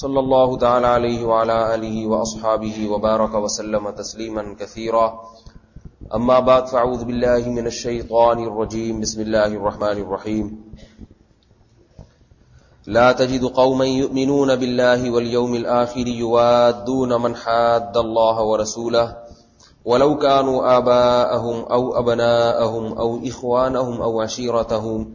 सल्लल्लाहु तआला अलैहि व अला आलिहि व अस्हाबिहि व बारक व सल्लम तस्लीमन कसीरा। अम्मा बाद फ़अऊज़ु बिल्लाहि मिनश शैतानिर रजीम। बिस्मिल्लाहिर रहमानिर रहीम। لا تجد قوما يؤمنون بالله واليوم الآخر يوادون من حاد الله ورسوله ولو كانوا آباءهم أو أبناءهم أو إخوانهم أو عشيرتهم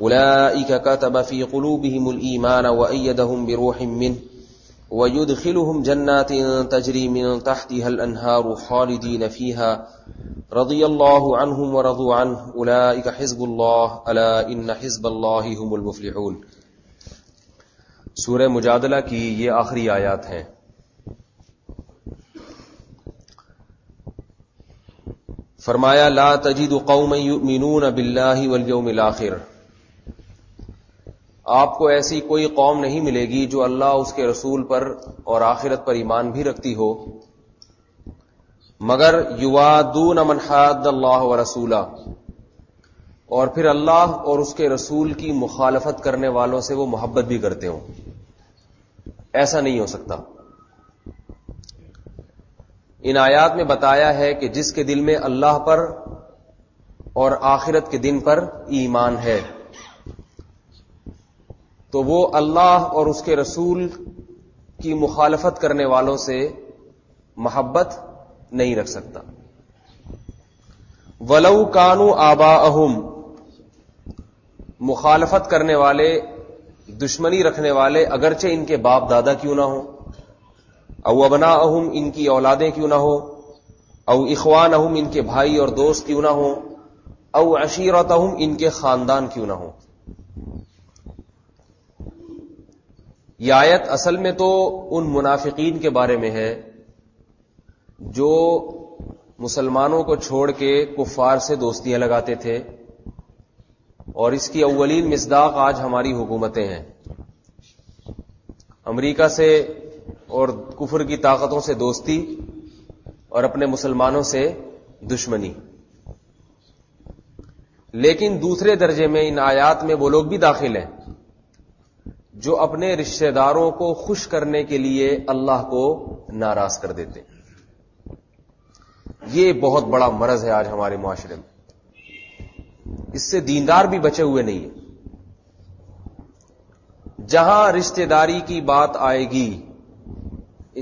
أولئك كتب في قلوبهم الإيمان وأيدهم بروح منه ويدخلهم جنات تجري من تحتها الأنهار خالدين فيها رضي الله عنهم ورضوا عنه أولئك حزب الله ألا إن حزب الله هم المفلحون। सूरह मुजादला की ये आखिरी आयत हैं। फरमाया ला तजिदु कौमन युमिनून बिल्लाहि वल यौमिल आखिर, आपको ऐसी कोई कौम नहीं मिलेगी जो अल्लाह उसके रसूल पर और आखिरत पर ईमान भी रखती हो, मगर युवादून मन हाद्दल्लाह व रसूला, और फिर अल्लाह और उसके रसूल की मुखालफत करने वालों से वो मोहब्बत भी करते हों। ऐसा नहीं हो सकता। इन आयात में बताया है कि जिसके दिल में अल्लाह पर और आखिरत के दिन पर ईमान है तो वो अल्लाह और उसके रसूल की मुखालफत करने वालों से मोहब्बत नहीं रख सकता। वलऊ कानू आबाअहुम, मुखालफत करने वाले, दुश्मनी रखने वाले अगरचे इनके बाप दादा क्यों ना हो, औ अबनाअहुम, इनकी औलादें क्यों ना हो, औ इखवानहुम, इनके भाई और दोस्त क्यों ना हो, औ अशीरतहुम, इनके खानदान क्यों ना हो। यह आयत असल में तो उन मुनाफिकीन के बारे में है जो मुसलमानों को छोड़ के कुफ्फार से दोस्तियां लगाते थे, और इसकी अव्वलीन मिस्दाक आज हमारी हुकूमतें हैं। अमेरिका से और कुफर की ताकतों से दोस्ती और अपने मुसलमानों से दुश्मनी। लेकिन दूसरे दर्जे में इन आयात में वो लोग भी दाखिल हैं जो अपने रिश्तेदारों को खुश करने के लिए अल्लाह को नाराज कर देते हैं। ये बहुत बड़ा मरज है आज हमारे मुआशरे में। इससे दीनदार भी बचे हुए नहीं है। जहां रिश्तेदारी की बात आएगी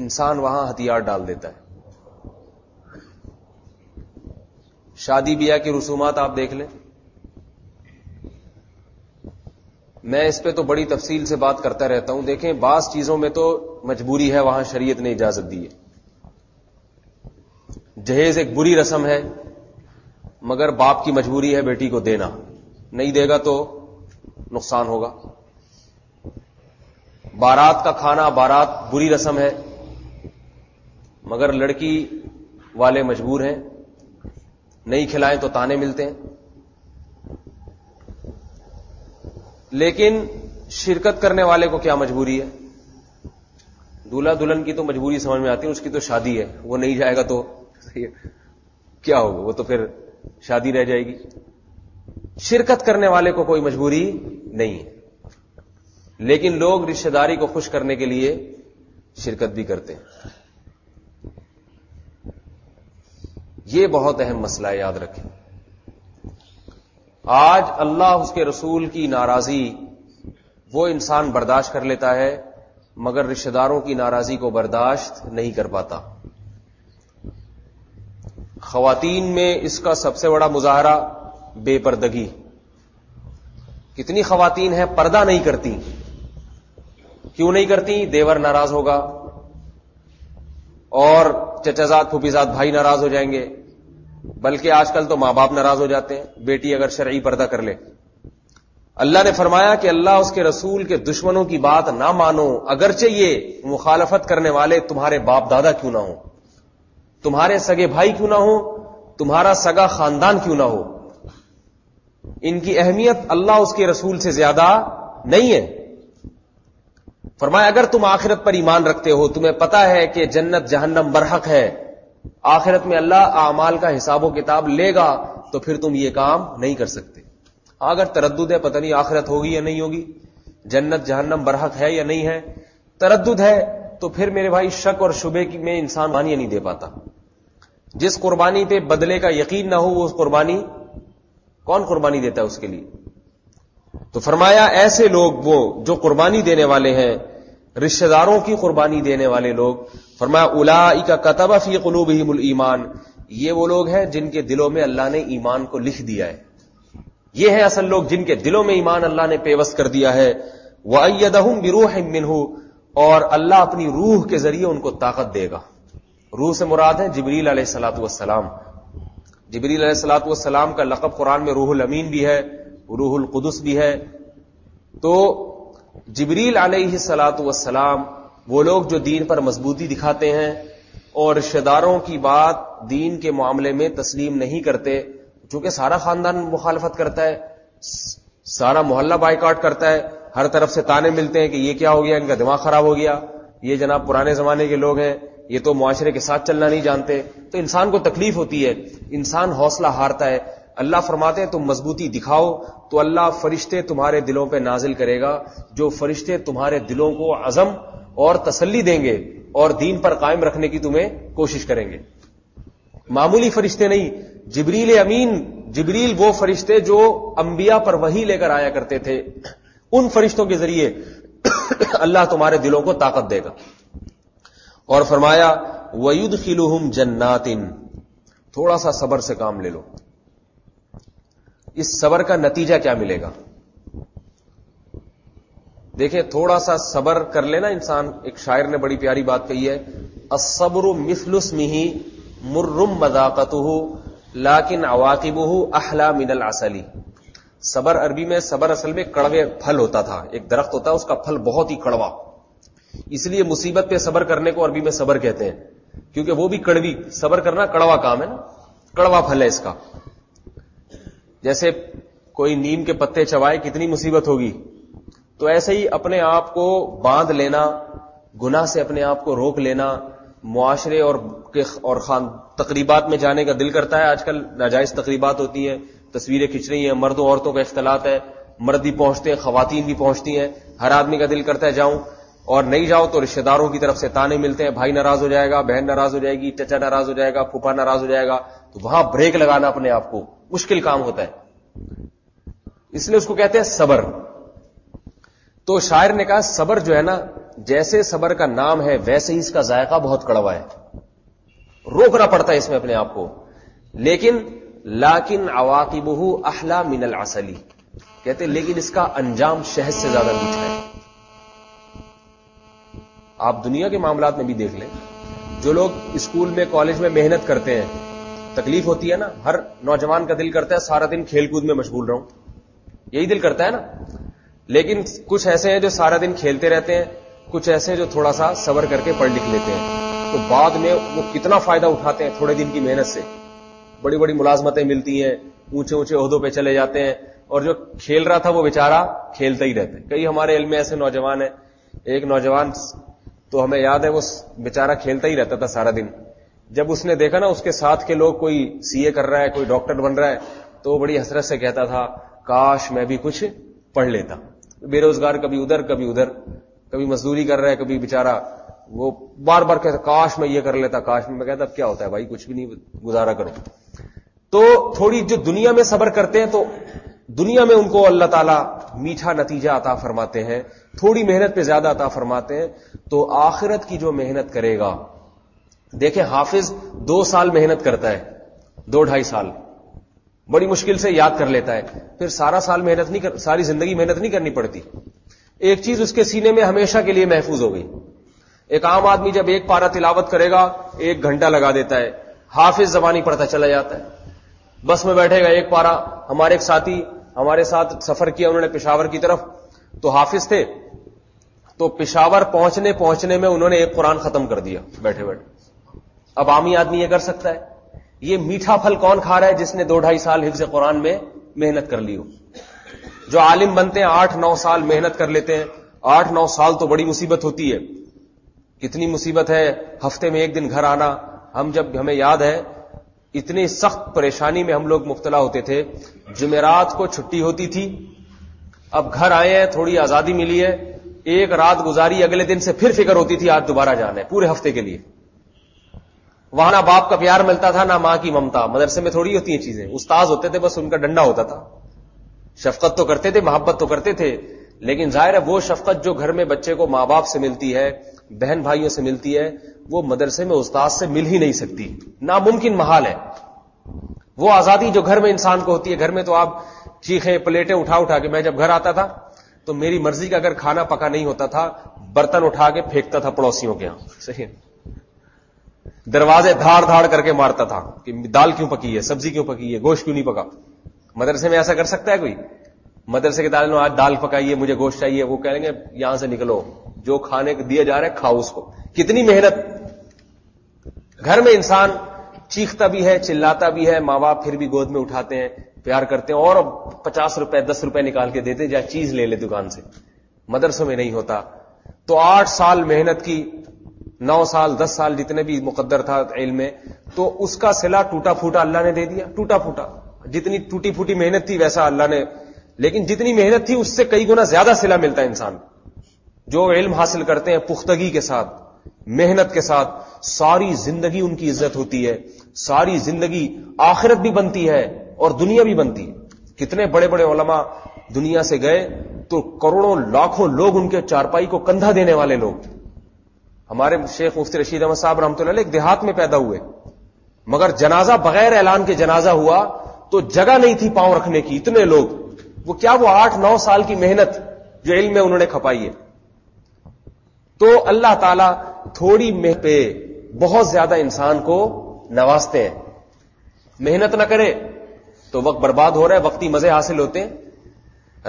इंसान वहां हथियार डाल देता है। शादी ब्याह की रसूमात आप देख लें। मैं इस पे तो बड़ी तफसील से बात करता रहता हूं। देखें, बास चीजों में तो मजबूरी है, वहां शरीयत ने इजाजत दी है। जहेज एक बुरी रस्म है, मगर बाप की मजबूरी है बेटी को देना, नहीं देगा तो नुकसान होगा। बारात का खाना, बारात बुरी रस्म है, मगर लड़की वाले मजबूर हैं, नहीं खिलाएं तो ताने मिलते हैं। लेकिन शिरकत करने वाले को क्या मजबूरी है? दूल्हा दुल्हन की तो मजबूरी समझ में आती है, उसकी तो शादी है, वो नहीं जाएगा तो क्या होगा, वो तो फिर शादी रह जाएगी। शिरकत करने वाले को कोई मजबूरी नहीं है, लेकिन लोग रिश्तेदारी को खुश करने के लिए शिरकत भी करते हैं। ये बहुत अहम मसला है, याद रखें। आज अल्लाह उसके रसूल की नाराजगी वो इंसान बर्दाश्त कर लेता है, मगर रिश्तेदारों की नाराजगी को बर्दाश्त नहीं कर पाता। खवातीन में इसका सबसे बड़ा मुजाहरा बेपर्दगी। कितनी खवातीन हैं पर्दा नहीं करती। क्यों नहीं करती? देवर नाराज होगा और चचाजाद फूफीजाद भाई नाराज हो जाएंगे, बल्कि आजकल तो मां बाप नाराज हो जाते हैं बेटी अगर शरई पर्दा कर ले। अल्लाह ने फरमाया कि अल्लाह उसके रसूल के दुश्मनों की बात ना मानो, अगरचे ये मुखालफत करने वाले तुम्हारे बाप दादा क्यों ना हो, तुम्हारे सगे भाई क्यों ना हो, तुम्हारा सगा खानदान क्यों ना हो। इनकी अहमियत अल्लाह उसके रसूल से ज्यादा नहीं है। फरमाया अगर तुम आखिरत पर ईमान रखते हो, तुम्हें पता है कि जन्नत जहन्नम बरहक है, आखिरत में अल्लाह आमाल का हिसाबो किताब लेगा, तो फिर तुम ये काम नहीं कर सकते। अगर तरद्दुद है, पता नहीं आखिरत होगी या नहीं होगी, जन्नत जहन्नम बरहक है या नहीं है, तरद्दुद है तो फिर मेरे भाई शक और शुबे में इंसान मानिए नहीं दे पाता। जिस कुर्बानी पे बदले का यकीन ना हो वो कुर्बानी कौन कुर्बानी देता है उसके लिए। तो फरमाया ऐसे लोग वो जो कुर्बानी देने वाले हैं, रिश्तेदारों की कुर्बानी देने वाले लोग, फरमाया उलाइका कतबा फी कुलूबिहिमुल ईमान, ये वो लोग हैं जिनके दिलों में अल्लाह ने ईमान को लिख दिया है। ये है असल लोग जिनके दिलों में ईमान अल्लाह ने पेवस्त कर दिया है। व अय्यदहुम बिरूहिम मिन्हु, और अल्लाह अपनी रूह के जरिए उनको ताकत देगा। रूह से मुराद है जिब्रील अलैहिस्सलातु वस्सलाम। जिब्रील अलैहिस्सलातु वस्सलाम का लक़ब कुरान में रूहुल अमीन भी है, रूहुल कुदस भी है। तो जिब्रील अलैहिस्सलातु वस्सलाम वो लोग जो दीन पर मजबूती दिखाते हैं और रिश्तेदारों की बात दीन के मामले में तस्लीम नहीं करते, चूंकि सारा खानदान मुखालफत करता है, सारा मोहल्ला बायकाट करता है, हर तरफ से ताने मिलते हैं कि ये क्या हो गया, इनका दिमाग खराब हो गया, ये जनाब पुराने जमाने के लोग हैं, ये तो मुआशरे के साथ चलना नहीं जानते, तो इंसान को तकलीफ होती है, इंसान हौसला हारता है। अल्लाह फरमाते हैं तुम मजबूती दिखाओ तो अल्लाह फरिश्ते तुम्हारे दिलों पर नाजिल करेगा, जो फरिश्ते तुम्हारे दिलों को अजम और तसल्ली देंगे और दीन पर कायम रखने की तुम्हें कोशिश करेंगे। मामूली फरिश्ते नहीं, जिब्रील अमीन, जिब्रील वो फरिश्ते जो अंबिया पर वही लेकर आया करते थे, उन फरिश्तों के जरिए अल्लाह तुम्हारे दिलों को ताकत देगा। और फरमाया वयुदखिलुहुम जन्नातिन, थोड़ा सा सब्र से काम ले लो, इस सब्र का नतीजा क्या मिलेगा। देखिए थोड़ा सा सब्र कर लेना इंसान, एक शायर ने बड़ी प्यारी बात कही है, अस्सब्रु मिस्लुस्मिही मुर्रुम मदाकतुहु लाकिन अवाकिबुहु अहला मिनल असली। सबर अरबी में, सबर असल में कड़वे फल होता था, एक दरख्त होता है उसका फल बहुत ही कड़वा, इसलिए मुसीबत पे सबर करने को अरबी में सबर कहते हैं, क्योंकि वो भी कड़वी, सबर करना कड़वा काम है ना, कड़वा फल है इसका। जैसे कोई नीम के पत्ते चबाए कितनी मुसीबत होगी, तो ऐसे ही अपने आप को बांध लेना, गुनाह से अपने आप को रोक लेना, मुआशरे और खान तकरीबात में जाने का दिल करता है, आजकल नाजायज तकरीबात होती हैं, तस्वीरें खिंच रही हैं, मर्दों औरतों का इख्तलात है, मर्द भी पहुंचते हैं, खवातीन भी पहुंचती हैं, हर आदमी का दिल करता है जाऊं, और नहीं जाओ तो रिश्तेदारों की तरफ से ताने मिलते हैं, भाई नाराज हो जाएगा, बहन नाराज हो जाएगी, चचा नाराज हो जाएगा, फूफा नाराज हो जाएगा, तो वहां ब्रेक लगाना अपने आप को मुश्किल काम होता है, इसलिए उसको कहते हैं सबर। तो शायर ने कहा सबर जो है ना, जैसे सबर का नाम है वैसे ही इसका जायका बहुत कड़वा है, रोकना पड़ता है इसमें अपने आप को, लेकिन लाकिन अवाकिबुहु अहला मिनल असली, कहते लेकिन इसका अंजाम शहद से ज्यादा मीठा है। आप दुनिया के मामलात में भी देख लें, जो लोग स्कूल में कॉलेज में मेहनत करते हैं, तकलीफ होती है ना, हर नौजवान का दिल करता है सारा दिन खेलकूद में मशगूल रहूं, यही दिल करता है ना, लेकिन कुछ ऐसे हैं जो सारा दिन खेलते रहते हैं, कुछ ऐसे हैं जो थोड़ा सा सबर करके पढ़ लिख लेते हैं, तो बाद में वो कितना फायदा उठाते हैं, थोड़े दिन की मेहनत से बड़ी बड़ी मुलाजमतें मिलती हैं, ऊंचे ऊंचे ओहदों पे चले जाते हैं, और जो खेल रहा था वो बेचारा खेलता ही रहता है। कई हमारे इल्म में ऐसे नौजवान हैं, एक नौजवान तो हमें याद है वो बेचारा खेलता ही रहता था सारा दिन, जब उसने देखा ना उसके साथ के लोग कोई सीए कर रहा है, कोई डॉक्टर बन रहा है, तो वो बड़ी हसरत से कहता था काश मैं भी कुछ पढ़ लेता। बेरोजगार कभी उधर कभी उधर, कभी मजदूरी कर रहा है, कभी बेचारा वो बार बार कहता काश मैं ये कर लेता, काश मैं कहता अब क्या होता है भाई, कुछ भी नहीं, गुजारा करो। तो थोड़ी जो दुनिया में सबर करते हैं तो दुनिया में उनको अल्लाह ताला मीठा नतीजा अता फरमाते हैं, थोड़ी मेहनत पे ज्यादा अता फरमाते हैं। तो आखिरत की जो मेहनत करेगा, देखे हाफिज 2 साल मेहनत करता है, 2-2.5 साल बड़ी मुश्किल से याद कर लेता है, फिर सारा साल मेहनत नहीं कर, सारी जिंदगी मेहनत नहीं करनी पड़ती, एक चीज उसके सीने में हमेशा के लिए महफूज हो गई। एक आम आदमी जब एक पारा तिलावत करेगा 1 घंटा लगा देता है, हाफिज ज़बानी पढ़ता चला जाता है, बस में बैठेगा 1 पारा। हमारे एक साथी हमारे साथ सफर किया उन्होंने पेशावर की तरफ, तो हाफिज थे, तो पेशावर पहुंचने पहुंचने में उन्होंने 1 कुरान खत्म कर दिया बैठे बैठे। अब आमी आदमी यह कर सकता है? ये मीठा फल कौन खा रहा है? जिसने 2-2.5 साल हिफ्ज कुरान में मेहनत कर ली हो। जो आलिम बनते हैं 8-9 साल मेहनत कर लेते हैं, 8-9 साल तो बड़ी मुसीबत होती है, कितनी मुसीबत है, हफ्ते में 1 दिन घर आना। हम जब, हमें याद है इतनी सख्त परेशानी में हम लोग मुब्तला होते थे, जुमेरात को छुट्टी होती थी, अब घर आए हैं, थोड़ी आजादी मिली है, एक रात गुजारी, अगले दिन से फिर फिक्र होती थी आज दोबारा जाना है पूरे हफ्ते के लिए। वहां ना बाप का प्यार मिलता था ना मां की ममता। मदरसे में थोड़ी होती है चीजें, उस्ताद होते थे बस उनका डंडा होता था। शफकत तो करते थे, मोहब्बत तो करते थे, लेकिन जाहिर है वो शफकत जो घर में बच्चे को मां बाप से मिलती है, बहन भाइयों से मिलती है, वो मदरसे में उस्ताद से मिल ही नहीं सकती, नामुमकिन महाल है। वो आजादी जो घर में इंसान को होती है, घर में तो आप चीखें प्लेटें उठा उठा के, मैं जब घर आता था तो मेरी मर्जी का अगर खाना पका नहीं होता था बर्तन उठा के फेंकता था पड़ोसियों के यहां, सही है? दरवाजे धाड़ धाड़ करके मारता था कि दाल क्यों पकी है, सब्जी क्यों पकी है, गोश्त क्यों नहीं पका। मदरसे में ऐसा कर सकता है कोई? मदरसे के तालिब आज दाल पकाइए, मुझे गोश्त चाहिए, वो कहेंगे यहां से निकलो, जो खाने दिया जा रहा है खाओ उसको। कितनी मेहनत। घर में इंसान चीखता भी है, चिल्लाता भी है, मां बाप फिर भी गोद में उठाते हैं, प्यार करते हैं और 50 रुपए 10 रुपए निकाल के देते या चीज ले ले दुकान से। मदरसों में नहीं होता। तो 8 साल मेहनत की, 9 साल 10 साल जितने भी मुकद्दर था इल्म में, तो उसका सिला टूटा फूटा अल्लाह ने दे दिया। टूटा फूटा, जितनी टूटी फूटी मेहनत थी वैसा अल्लाह ने, लेकिन जितनी मेहनत थी उससे कई गुना ज्यादा सिला मिलता है इंसान जो इल्म हासिल करते हैं पुख्तगी के साथ, मेहनत के साथ। सारी जिंदगी उनकी इज्जत होती है, सारी जिंदगी आखिरत भी बनती है और दुनिया भी बनती है। कितने बड़े बड़े उलमा दुनिया से गए तो करोड़ों लाखों लोग उनके चारपाई को कंधा देने वाले लोग। हमारे शेख मुफ्ती रशीद अहमद साहब रहमतुल्लाह अलैह देहात में पैदा हुए, मगर जनाजा बगैर ऐलान के जनाजा हुआ तो जगह नहीं थी पांव रखने की, इतने लोग। वो क्या, वो 8-9 साल की मेहनत जो इल्म में उन्होंने खपाई है। तो अल्लाह ताला थोड़ी मेहनत पे बहुत ज्यादा इंसान को नवाजते हैं। मेहनत ना करे तो वक्त बर्बाद हो रहा है, वक्ती मजे हासिल होते हैं।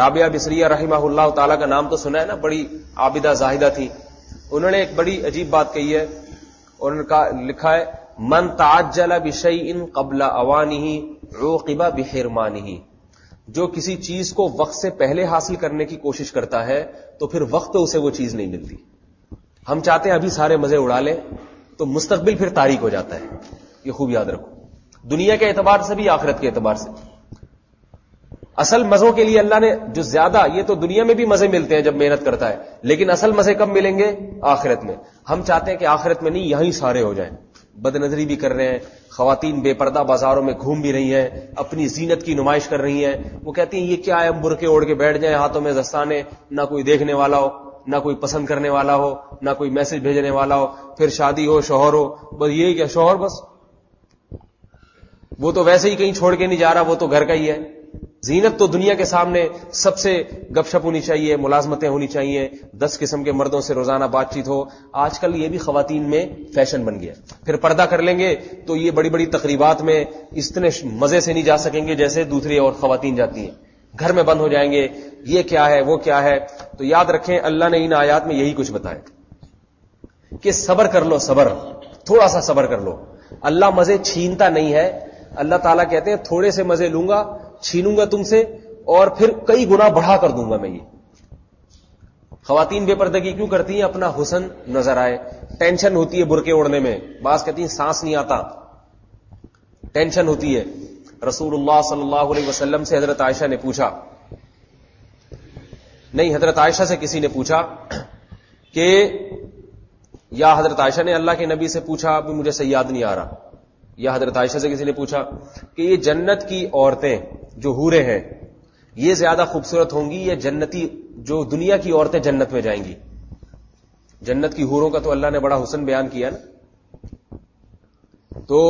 राबिया बिसरिया रहिमहुल्लाह ताला का नाम तो सुना है ना, बड़ी आबिदा जाहिदा थी। उन्होंने एक बड़ी अजीब बात कही है, उन्होंने लिखा है मन ताज्जल बिशैइन कबला अवानिही उक़िबा बिहिरमानिही। जो किसी चीज को वक्त से पहले हासिल करने की कोशिश करता है तो फिर वक्त उसे वो चीज नहीं मिलती। हम चाहते हैं अभी सारे मजे उड़ा लें तो मुस्तकबिल फिर तारीक हो जाता है। ये खूब याद रखो, दुनिया के एतबार से भी आखिरत के एतबार से। असल मजों के लिए अल्लाह ने जो ज्यादा, ये तो दुनिया में भी मजे मिलते हैं जब मेहनत करता है, लेकिन असल मजे कब मिलेंगे? आखिरत में। हम चाहते हैं कि आखिरत में नहीं, यहीं सारे हो जाएं। बदनजरी भी कर रहे हैं, खवातीन बेपर्दा बाजारों में घूम भी रही हैं, अपनी जीनत की नुमाइश कर रही हैं। वो कहती हैं ये क्या है, हम बुरके ओढ़ के बैठ जाएं, हाथों में दस्ताने, ना कोई देखने वाला हो, ना कोई पसंद करने वाला हो, ना कोई मैसेज भेजने वाला हो। फिर शादी हो, शोहर हो, बस यही क्या शोहर, बस वो तो वैसे ही कहीं छोड़ के नहीं जा रहा, वो तो घर का ही है। जीनत तो दुनिया के सामने सबसे गपशप होनी चाहिए, मुलाजमतें होनी चाहिए, 10 किस्म के मर्दों से रोजाना बातचीत हो। आजकल ये भी खवातीन में फैशन बन गया। फिर पर्दा कर लेंगे तो ये बड़ी बड़ी तकरीबात में इतने मजे से नहीं जा सकेंगे जैसे दूसरी और खवातीन जाती हैं, घर में बंद हो जाएंगे, ये क्या है वो क्या है। तो याद रखें, अल्लाह ने इन आयात में यही कुछ बताया कि सब्र कर लो, सब्र, थोड़ा सा सब्र कर लो। अल्लाह मजे छीनता नहीं है। अल्लाह ताला कहते हैं थोड़े से मजे लूंगा, छीनूंगा तुमसे और फिर कई गुना बढ़ा कर दूंगा मैं। ये खवातीन बेपर्दगी क्यों करती हैं? अपना हुसन नजर आए। टेंशन होती है बुरके ओढ़ने में, बास कहती है सांस नहीं आता, टेंशन होती है। रसूलुल्लाह सल्लल्लाहु अलैहि वसल्लम से हजरत आयशा ने पूछा, नहीं हजरत आयशा से किसी ने पूछा कि या हजरत आयशा ने अल्लाह के नबी से पूछा, अभी मुझे सही याद नहीं आ रहा, या हजरत आयशा से किसी ने पूछा कि ये जन्नत की औरतें जो हूरे हैं ये ज्यादा खूबसूरत होंगी या जन्नती जो दुनिया की औरतें जन्नत में जाएंगी? जन्नत की हूरों का तो अल्लाह ने बड़ा हुस्न बयान किया ना, तो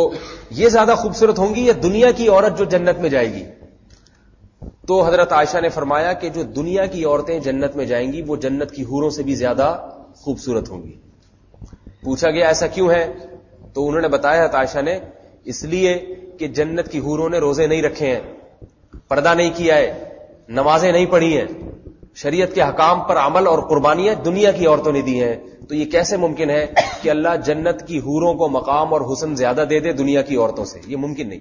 ये ज्यादा खूबसूरत होंगी या दुनिया की औरत जो जन्नत में जाएगी? तो हजरत आयशा ने फरमाया कि जो दुनिया की औरतें जन्नत में जाएंगी वो जन्नत की हूरों से भी ज्यादा खूबसूरत होंगी। पूछा गया ऐसा क्यों है? तो उन्होंने बताया हजरत आयशा ने, इसलिए कि जन्नत की हूरों ने रोजे नहीं रखे हैं, पर्दा नहीं किया है, नमाजें नहीं पढ़ी हैं, शरीयत के हकाम पर अमल और कुर्बानियां दुनिया की औरतों ने दी हैं। तो ये कैसे मुमकिन है कि अल्लाह जन्नत की हूरों को मकाम और हुस्न ज्यादा दे दे दुनिया की औरतों से? ये मुमकिन नहीं।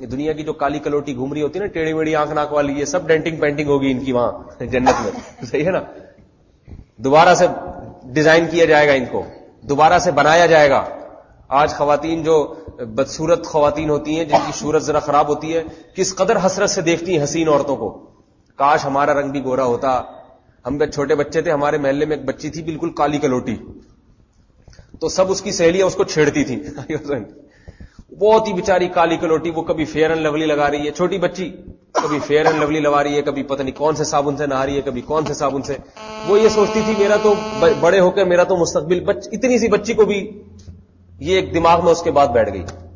ये दुनिया की जो काली कलोटी घूम रही होती है ना, टेढ़ी मेढ़ी आंख नाक वाली, ये सब डेंटिंग पेंटिंग होगी इनकी वहां जन्नत में, सही है ना? दोबारा से डिजाइन किया जाएगा इनको, दोबारा से बनाया जाएगा। आज खवातीन जो बदसूरत खवातीन होती हैं, जिनकी सूरत जरा खराब होती है, किस कदर हसरत से देखती हैं हसीन औरतों को। काश हमारा रंग भी गोरा होता, हम जब छोटे बच्चे थे, हमारे महल्ले में एक बच्ची थी बिल्कुल काली कलोटी, तो सब उसकी सहेलियां उसको छेड़ती थी। बहुत ही बेचारी काली कलोटी, वो कभी फेयर एंड लवली लगा रही है, छोटी बच्ची कभी फेयर एंड लवली लगा रही है, कभी पता नहीं कौन से साबुन से नहा रही है, कभी कौन से साबुन से। वो ये सोचती थी मेरा तो बड़े होकर मेरा तो मुस्तकबिल। इतनी सी बच्ची को भी ये एक दिमाग में उसके बाद बैठ गई।